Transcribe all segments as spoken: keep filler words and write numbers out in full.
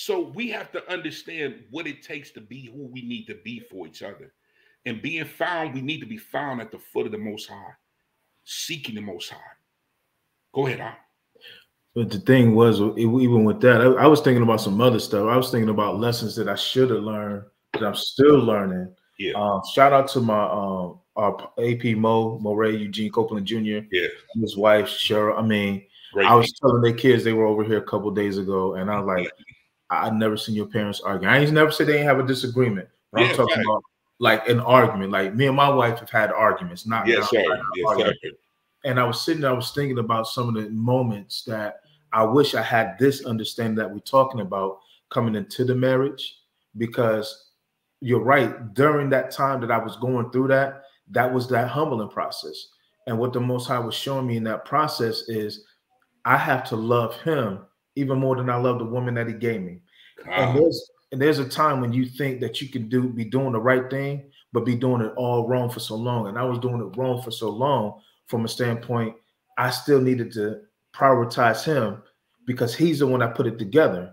So we have to understand what it takes to be who we need to be for each other. And being found, we need to be found at the foot of the Most High, seeking the Most High. Go ahead, Al. But the thing was, even with that, I, I was thinking about some other stuff. I was thinking about lessons that I should have learned that I'm still learning. Yeah. Um, shout out to my um, our A P Mo, Moray, Eugene Copeland Junior Yeah. And his wife, Cheryl. I mean, Great I was people. telling their kids, they were over here a couple of days ago, and I was like, I've never seen your parents argue. I ain't never said they didn't have a disagreement. But yeah, I'm talking right. about like an argument. Like me and my wife have had arguments, not yeah, not, right. not yeah, arguments. Right. And I was sitting there, I was thinking about some of the moments that I wish I had this understanding that we're talking about coming into the marriage, because you're right. During that time that I was going through that, that was that humbling process. And what the Most High was showing me in that process is I have to love him even more than I love the woman that he gave me. Wow. And, there's, and there's a time when you think that you can do be doing the right thing, but be doing it all wrong for so long. And I was doing it wrong for so long. From a standpoint, I still needed to prioritize him because he's the one that put it together.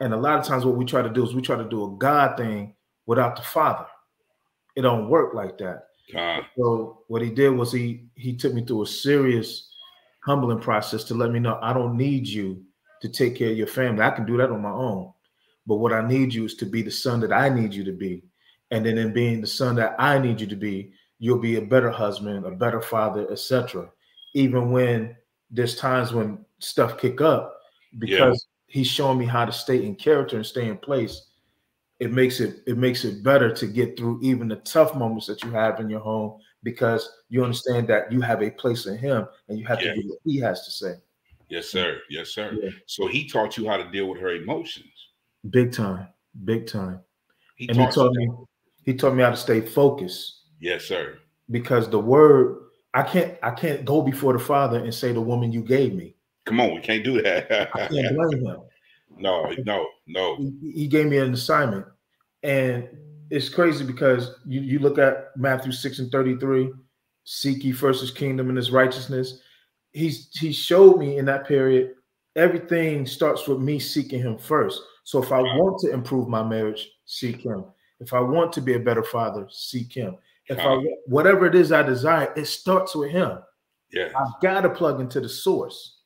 And a lot of times what we try to do is we try to do a God thing without the Father. It don't work like that. God. So what he did was he he took me through a serious humbling process to let me know I don't need you to take care of your family. I can do that on my own. But what I need you is to be the son that I need you to be. And then in being the son that I need you to be, you'll be a better husband, a better father, et cetera. Even when there's times when stuff kick up, because yeah. he's showing me how to stay in character and stay in place, it makes it it makes it better to get through even the tough moments that you have in your home, because you understand that you have a place in him and you have yeah. to do what he has to say. Yes, sir. Yes, sir. Yeah. So he taught you how to deal with her emotions. Big time. Big time. He and taught he taught me he taught me how to stay focused. Yes, sir. Because the word, I can't, I can't go before the Father and say the woman you gave me. Come on, we can't do that. I can't blame him. No, no, no. He, he gave me an assignment, and it's crazy because you you look at Matthew six and thirty three, seek ye first his kingdom and his righteousness. He's he showed me in that period everything starts with me seeking him first. So if I wow. want to improve my marriage, seek him. If I want to be a better father, seek him. If I, whatever it is I desire, it starts with him. Yeah, I've got to plug into the source.